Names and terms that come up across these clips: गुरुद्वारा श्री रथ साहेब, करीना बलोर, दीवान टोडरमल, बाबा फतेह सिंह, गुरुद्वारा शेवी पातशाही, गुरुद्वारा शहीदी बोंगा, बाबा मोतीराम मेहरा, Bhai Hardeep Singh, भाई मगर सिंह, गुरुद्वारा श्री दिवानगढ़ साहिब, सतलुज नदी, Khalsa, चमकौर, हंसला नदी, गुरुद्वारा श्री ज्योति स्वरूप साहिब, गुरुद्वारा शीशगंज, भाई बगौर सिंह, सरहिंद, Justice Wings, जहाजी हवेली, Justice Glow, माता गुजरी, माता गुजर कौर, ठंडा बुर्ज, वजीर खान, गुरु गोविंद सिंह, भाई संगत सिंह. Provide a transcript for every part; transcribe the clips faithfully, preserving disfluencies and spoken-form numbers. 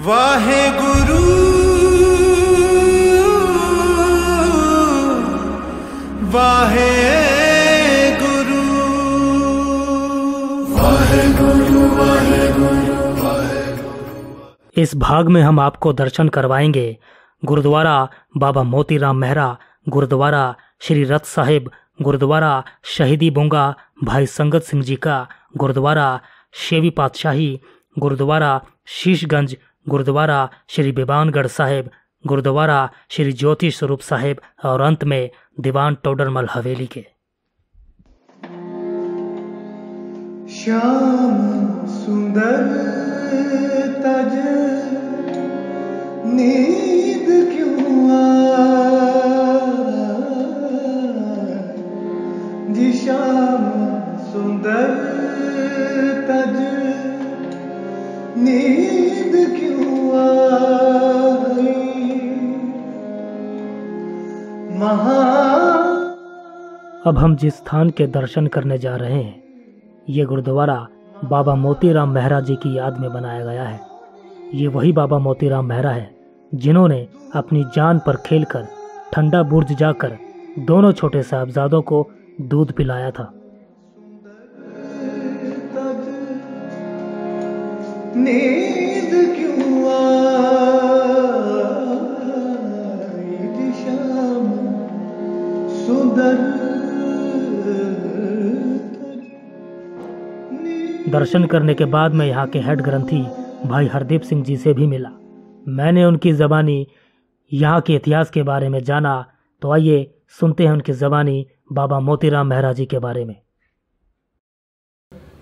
वाहे गुरु वाहे गुरु वाहे गुरु वाहे गुरु वाहे गुरु। इस भाग में हम आपको दर्शन करवाएंगे गुरुद्वारा बाबा मोतीराम मेहरा, गुरुद्वारा श्री रथ साहेब, गुरुद्वारा शहीदी बोंगा भाई संगत सिंह जी का, गुरुद्वारा शेवी पातशाही, गुरुद्वारा शीशगंज, गुरुद्वारा श्री दिवानगढ़ साहिब, गुरुद्वारा श्री ज्योति स्वरूप साहिब और अंत में दीवान टोडरमल हवेली के। श्याम सुंदर तज नींद क्यों आए, श्याम सुंदर तज नींद क्यों आई महा। अब हम जिस स्थान के दर्शन करने जा रहे हैं ये गुरुद्वारा बाबा मोतीराम मेहरा जी की याद में बनाया गया है। ये वही बाबा मोतीराम मेहरा है जिन्होंने अपनी जान पर खेलकर ठंडा बुर्ज जाकर दोनों छोटे साहबजादों को दूध पिलाया था। नींद क्यों आई दिशाम सुंदर। दर्शन करने के बाद मैं यहाँ के हेड ग्रंथी भाई हरदीप सिंह जी से भी मिला। मैंने उनकी ज़बानी यहाँ के इतिहास के बारे में जाना, तो आइए सुनते हैं उनकी ज़बानी बाबा मोतीराम मेहरा जी के बारे में।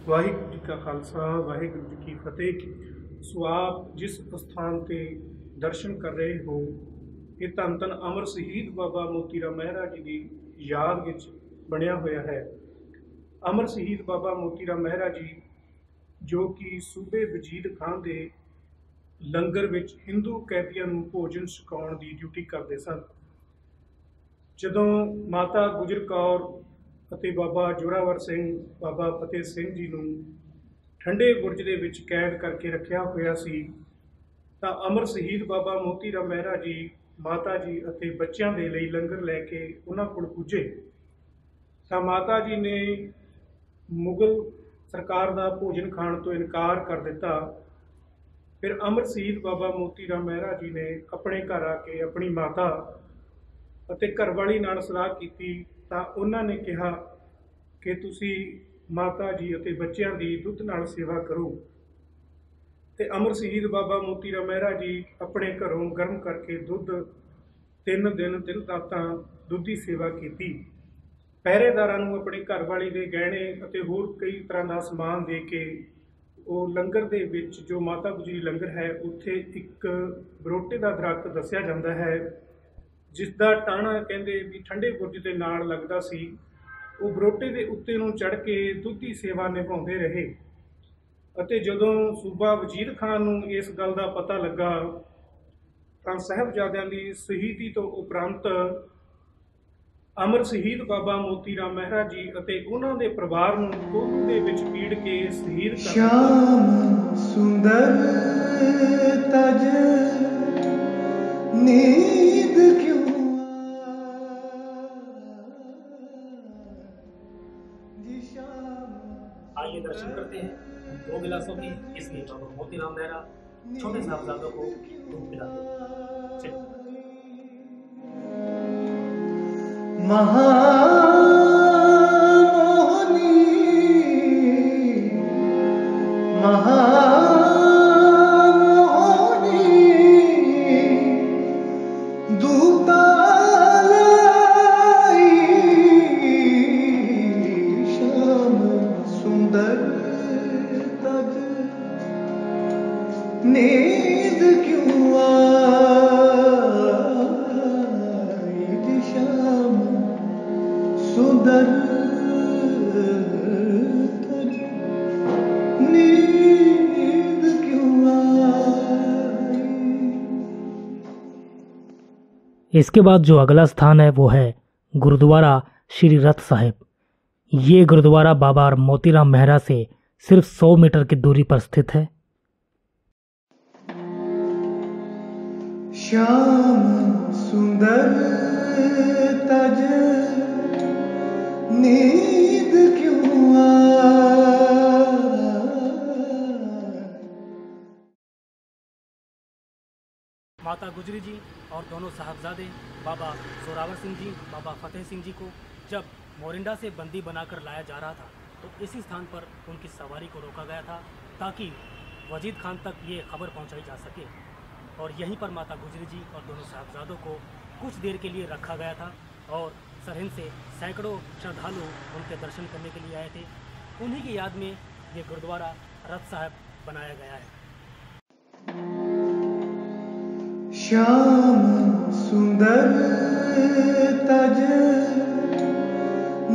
वाहिगुरु जी का खालसा वाहिगुरु जी की फतेह। सो आप जिस स्थान के दर्शन कर रहे हो ये धन धन अमर शहीद बाबा मोतीराम मेहरा जी की याद विच बनिया होया है। अमर शहीद बाबा मोतीराम मेहरा जी जो कि सूबे वजीर खान के लंगर विच हिंदू कैदियां नूं भोजन छकाउण की ड्यूटी करते सन। जदों माता गुजर कौर ਅਤੇ ਬਾਬਾ ਜੋਰਾਵਰ ਸਿੰਘ ਬਾਬਾ ਫਤਿਹ ਸਿੰਘ ਜੀ ਨੂੰ ਠੰਡੇ ਬੁਰਜ ਦੇ ਵਿੱਚ ਕੈਦ ਕਰਕੇ ਰੱਖਿਆ ਹੋਇਆ ਸੀ ਤਾਂ ਅਮਰ ਸ਼ਹੀਦ ਬਾਬਾ ਮੋਤੀਰਾਮ ਮਹਿਰਾ ਜੀ ਮਾਤਾ ਜੀ ਅਤੇ ਬੱਚਿਆਂ ਦੇ ਲਈ ਲੰਗਰ ਲੈ ਕੇ ਉਹਨਾਂ ਕੋਲ ਪੁੱਜੇ ਤਾਂ ਮਾਤਾ ਜੀ ਨੇ ਮੁਗਲ ਸਰਕਾਰ ਦਾ ਭੋਜਨ ਖਾਣ ਤੋਂ ਇਨਕਾਰ ਕਰ ਦਿੱਤਾ। ਫਿਰ ਅਮਰ ਸ਼ਹੀਦ ਬਾਬਾ ਮੋਤੀਰਾਮ ਮਹਿਰਾ ਜੀ ਨੇ ਆਪਣੇ ਘਰ ਆ ਕੇ ਆਪਣੀ ਮਾਤਾ ਅਤੇ ਘਰਵਾਲੀ ਨਾਲ ਸਲਾਹ ਕੀਤੀ ਤਾਂ ਉਹਨਾਂ ਨੇ ਕਿਹਾ ਕਿ ਤੁਸੀਂ ਮਾਤਾ ਜੀ ਅਤੇ ਬੱਚਿਆਂ ਦੀ ਦੁੱਧ ਨਾਲ ਸੇਵਾ ਕਰੋ ਅਤੇ ਅਮਰ ਸ਼ਹੀਦ ਬਾਬਾ ਮੋਤੀਰਾਮ ਮਹਿਰਾ ਜੀ ਆਪਣੇ ਘਰੋਂ ਗਰਮ ਕਰਕੇ ਦੁੱਧ ਤਿੰਨ ਦਿਨ ਤਿੰਨ ਰਾਤਾਂ ਦੁੱਧ ਦੀ ਸੇਵਾ ਕੀਤੀ। ਪਹਿਰੇਦਾਰਾਂ ਨੂੰ ਆਪਣੀ ਘਰਵਾਲੀ ਦੇ ਗਹਿਣੇ ਅਤੇ ਹੋਰ ਕਈ ਤਰ੍ਹਾਂ ਦਾ ਸਮਾਨ ਦੇ ਕੇ ਉਹ ਲੰਗਰ ਦੇ ਵਿੱਚ ਜੋ ਮਾਤਾ ਗੁਜਰੀ ਲੰਗਰ ਹੈ ਉੱਥੇ ਇੱਕ ਬਰੋਟੇ ਦਾ ਦਰੱਖਤ ਦੱਸਿਆ ਜਾਂਦਾ है जिसका टाणा कहते भी ठंडे बुरज के नाल लगता सी। वो बरोटे के उत्ते नूं चढ़ के दुध की सेवा निभाते रहे अते जदों सूबा वजीर खान नूं इस गल का पता लगा तां साहबजादियां दी शहीदी तो उपरंत अमर शहीद बाबा मोतीराम मेहरा जी अते उन्हां दे परिवार नूं कोहू दे विच पीड़ के शहीद कर श्याम सुंदर तज नींद क्यों। आइए दर्शन करते हैं दो गिलासों की इस नीचा को मोतीराम मेहरा छोटे साहबजादों को दूध पिलाते हैं। महा मोहनी महा इसके बाद जो अगला स्थान है वो है गुरुद्वारा श्री रथ साहेब। ये गुरुद्वारा बाबा मोतीराम मेहरा से सिर्फ सौ मीटर की दूरी पर स्थित है। श्याम सुंदर तज नींद क्यों आए। माता गुजरी जी और दोनों साहबजादे बाबा जोरावर सिंह जी, बाबा फतेह सिंह जी को जब मोरिंडा से बंदी बनाकर लाया जा रहा था तो इसी स्थान पर उनकी सवारी को रोका गया था ताकि वजीद खान तक ये खबर पहुंचाई जा सके और यहीं पर माता गुजरी जी और दोनों साहबजादों को कुछ देर के लिए रखा गया था और सरहिंद से सैकड़ों श्रद्धालु उनके दर्शन करने के लिए आए थे। उन्हीं की याद में ये गुरुद्वारा रथ साहेब बनाया गया है। श्याम सुंदर तज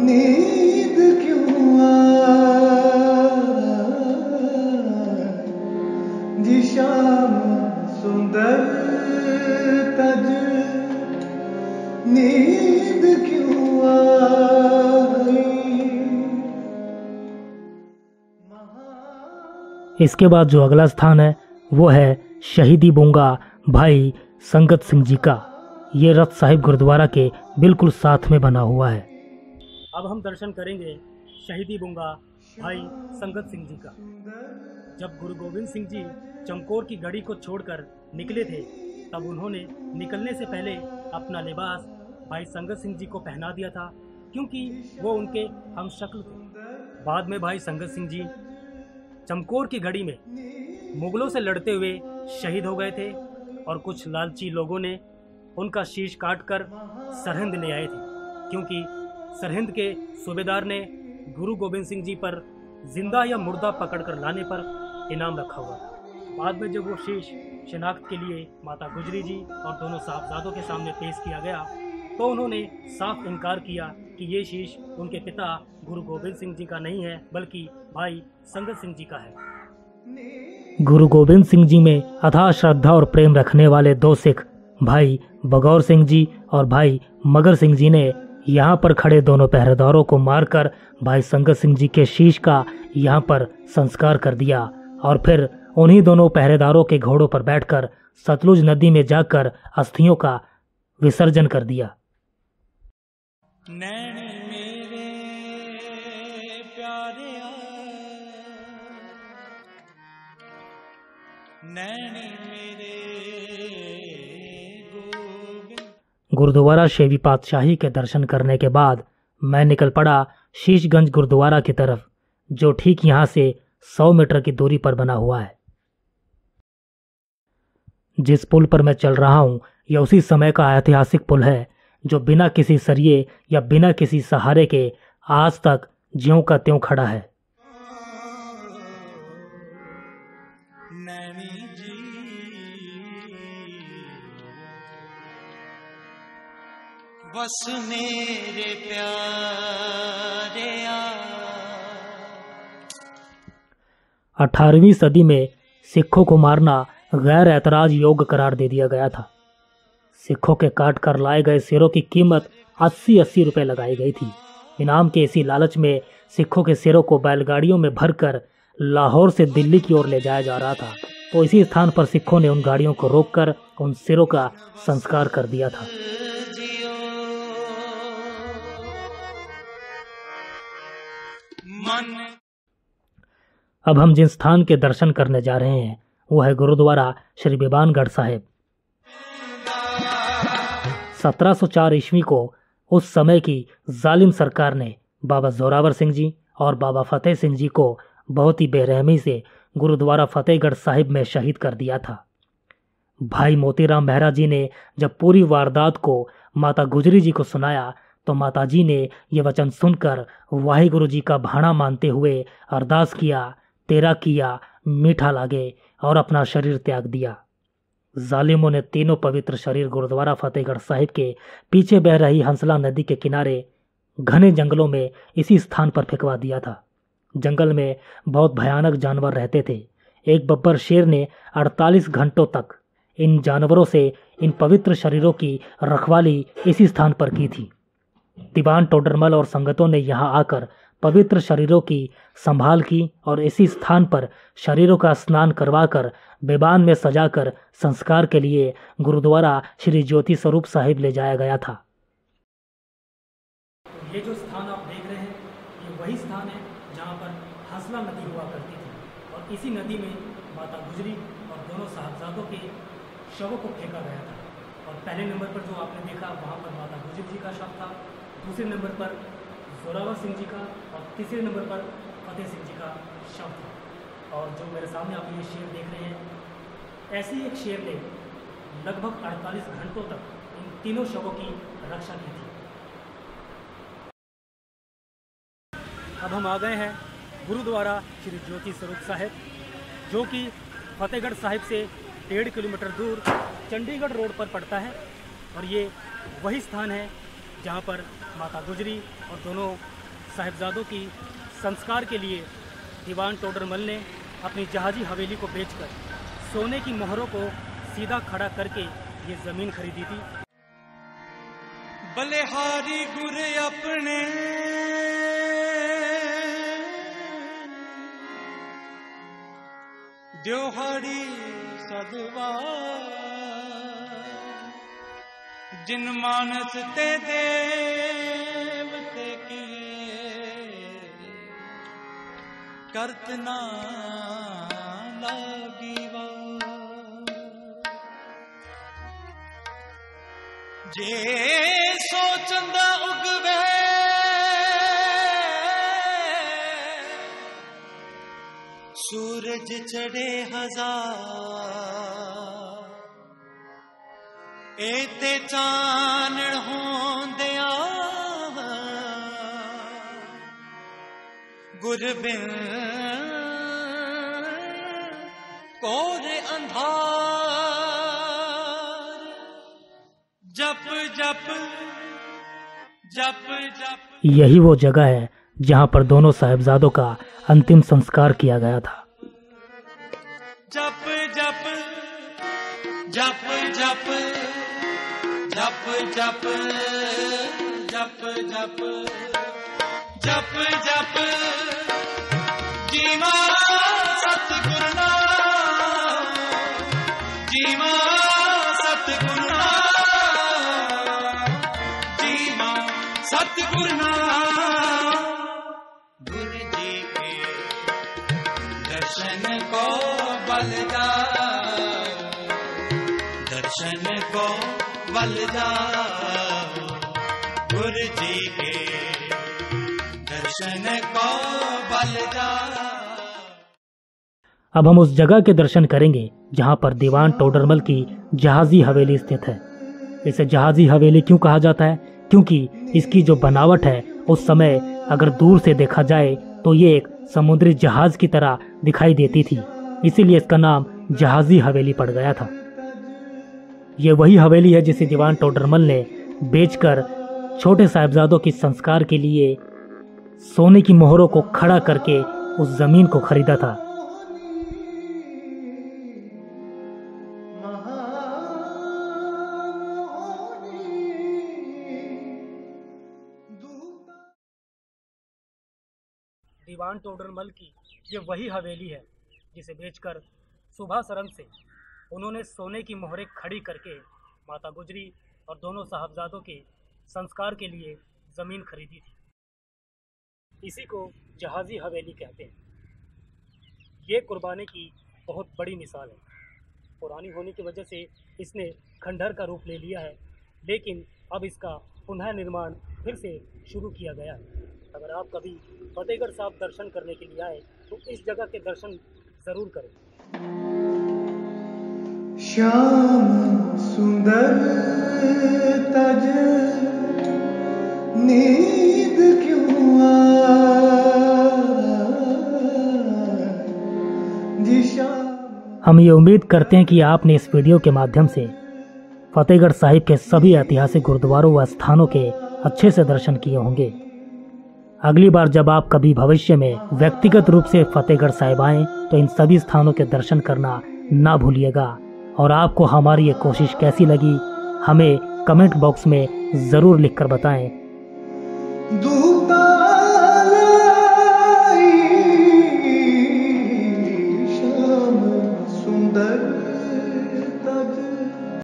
नींद क्यों आए, जी श्याम सुंदर तज नींद क्यों आए। इसके बाद जो अगला स्थान है वो है शहीदी बोंगा भाई संगत सिंह जी का। ये रथ साहिब गुरुद्वारा के बिल्कुल साथ में बना हुआ है। अब हम दर्शन करेंगे शहीदी बोंगा भाई संगत सिंह जी का। जब गुरु गोविंद सिंह जी चमकौर की गढ़ी को छोड़कर निकले थे तब उन्होंने निकलने से पहले अपना लिबास भाई संगत सिंह जी को पहना दिया था क्योंकि वो उनके हमशक्ल थे। बाद में भाई संगत सिंह जी चमकौर की गढ़ी में मुगलों से लड़ते हुए शहीद हो गए थे और कुछ लालची लोगों ने उनका शीश काटकर सरहिंद ले आए थे क्योंकि सरहिंद के सूबेदार ने गुरु गोविंद सिंह जी पर जिंदा या मुर्दा पकड़कर लाने पर इनाम रखा हुआ था। बाद में जब वो शीश शिनाख्त के लिए माता गुजरी जी और दोनों साहबजादों के सामने पेश किया गया तो उन्होंने साफ इनकार किया कि ये शीश उनके पिता गुरु गोविंद सिंह जी का नहीं है बल्कि भाई संगत सिंह जी का है। गुरु गोविंद सिंह जी में अथाह श्रद्धा और प्रेम रखने वाले दो सिख भाई बगौर सिंह जी और भाई मगर सिंह जी ने यहाँ पर खड़े दोनों पहरेदारों को मारकर भाई संगत सिंह जी के शीश का यहाँ पर संस्कार कर दिया और फिर उन्हीं दोनों पहरेदारों के घोड़ों पर बैठकर सतलुज नदी में जाकर अस्थियों का विसर्जन कर दिया। नैन मेरे प्यारे नैन मेरे गुरुद्वारा शेवी पातशाही के दर्शन करने के बाद मैं निकल पड़ा शीशगंज गुरुद्वारा की तरफ, जो ठीक यहाँ से सौ मीटर की दूरी पर बना हुआ है। जिस पुल पर मैं चल रहा हूँ यह उसी समय का ऐतिहासिक पुल है जो बिना किसी सरिये या बिना किसी सहारे के आज तक ज्यों का त्यों खड़ा है। बस मेरे प्यारे अठारहवीं सदी में सिखों को मारना गैर एतराज योग्य करार दे दिया गया था। सिखों के काट कर लाए गए सिरों की कीमत अस्सी अस्सी रुपये लगाई गई थी। इनाम के इसी लालच में सिखों के सिरों को बैलगाड़ियों में भरकर लाहौर से दिल्ली की ओर ले जाया जा रहा था तो इसी स्थान पर सिखों ने उन गाड़ियों को रोककर उन सिरों का संस्कार कर दिया था। अब हम जिन स्थान के दर्शन करने जा रहे हैं वो है गुरुद्वारा श्री दिवानगढ़ साहिब। सत्रह सौ चार ईस्वी को उस समय की जालिम सरकार ने बाबा जोरावर सिंह जी और बाबा फतेह सिंह जी को बहुत ही बेरहमी से गुरुद्वारा फतेहगढ़ साहिब में शहीद कर दिया था। भाई मोतीराम मेहरा जी ने जब पूरी वारदात को माता गुजरी जी को सुनाया तो माता जी ने ये वचन सुनकर वाहिगुरु जी का भाणा मानते हुए अरदास किया, तेरा किया मीठा लागे, और अपना शरीर त्याग दिया। जालिमों ने तीनों पवित्र शरीर गुरुद्वारा फतेहगढ़ साहिब के पीछे बह रही हंसला नदी के किनारे घने जंगलों में इसी स्थान पर फेंकवा दिया था। जंगल में बहुत भयानक जानवर रहते थे। एक बब्बर शेर ने अड़तालीस घंटों तक इन जानवरों से इन पवित्र शरीरों की रखवाली इसी स्थान पर की थी। दीवान टोडरमल और संगतों ने यहाँ आकर पवित्र शरीरों की संभाल की और इसी स्थान पर शरीरों का स्नान करवाकर बेबान में सजाकर संस्कार के लिए गुरुद्वारा श्री ज्योति स्वरूप साहिब ले जाया गया था। ये जो स्थान आप देख रहे हैं ये वही स्थान है जहाँ पर हंसला नदी हुआ करती थी और इसी नदी में माता गुजरी और दोनों साहबजादों के शवों को फेंका गया था। और पहले नंबर पर जो आपने देखा वहाँ पर माता गुजर जी का शव था, दूसरे नंबर पर जोरावर सिंह जी का और तीसरे नंबर पर फतेह सिंह जी का शव था। और जो मेरे सामने आप ये शेर देख रहे हैं, ऐसे ही एक शेर ने लगभग अड़तालीस घंटों तक इन तीनों शवों की रक्षा की थी। अब हम आ गए हैं गुरुद्वारा श्री ज्योति स्वरूप साहिब, जो कि फतेहगढ़ साहिब से डेढ़ किलोमीटर दूर चंडीगढ़ रोड पर पड़ता है। और ये वही स्थान है जहाँ पर माता गुजरी और दोनों साहिबजादों की संस्कार के लिए दीवान टोडरमल ने अपनी जहाजी हवेली को बेचकर सोने की मोहरों को सीधा खड़ा करके ये ज़मीन खरीदी थी। बलिहारी गुरे अपने द्योहारी सदवा जिन मानस ते देवते किए करतना लगीवा जे सोचंदा उगवे सूरज चढ़े हजार एते चानण होंदिया गुरबिन कोर अंधार जप जप जप जप। यही वो जगह है जहाँ पर दोनों साहिबजादों का अंतिम संस्कार किया गया था। जप जप जप जप जप जप जप जप जप जप जीवा सतगुरु नाम जीवा सतगुरु नाम जीवा सतगुरु नाम दर्शन को बलदा दर्शन को बलदा गुरु जी के दर्शन को बलदा। अब हम उस जगह के दर्शन करेंगे जहां पर दीवान टोडरमल की जहाजी हवेली स्थित है। इसे जहाजी हवेली क्यों कहा जाता है? क्योंकि इसकी जो बनावट है उस समय अगर दूर से देखा जाए तो ये एक समुद्री जहाज की तरह दिखाई देती थी, इसीलिए इसका नाम जहाजी हवेली पड़ गया था। ये वही हवेली है जिसे दीवान टोडरमल ने बेचकर छोटे साहिबजादों के संस्कार के लिए सोने की मोहरों को खड़ा करके उस जमीन को खरीदा था। दीवान टोडरमल की ये वही हवेली है जिसे बेचकर सुबह सरन से उन्होंने सोने की मोहरें खड़ी करके माता गुजरी और दोनों साहबजादों के संस्कार के लिए ज़मीन खरीदी थी। इसी को जहाजी हवेली कहते हैं। ये कुर्बानी की बहुत बड़ी मिसाल है। पुरानी होने की वजह से इसने खंडहर का रूप ले लिया है, लेकिन अब इसका पुनः निर्माण फिर से शुरू किया गया है। अगर आप कभी फतेहगढ़ साहब दर्शन करने के लिए आए तो इस जगह के दर्शन जरूर करें। श्याम सुंदर तज नींद क्यों आए। हम ये उम्मीद करते हैं कि आपने इस वीडियो के माध्यम से फतेहगढ़ साहिब के सभी ऐतिहासिक गुरुद्वारों व स्थानों के अच्छे से दर्शन किए होंगे। अगली बार जब आप कभी भविष्य में व्यक्तिगत रूप से फतेहगढ़ साहिब आएँ तो इन सभी स्थानों के दर्शन करना ना भूलिएगा। और आपको हमारी ये कोशिश कैसी लगी हमें कमेंट बॉक्स में ज़रूर लिखकर बताएं।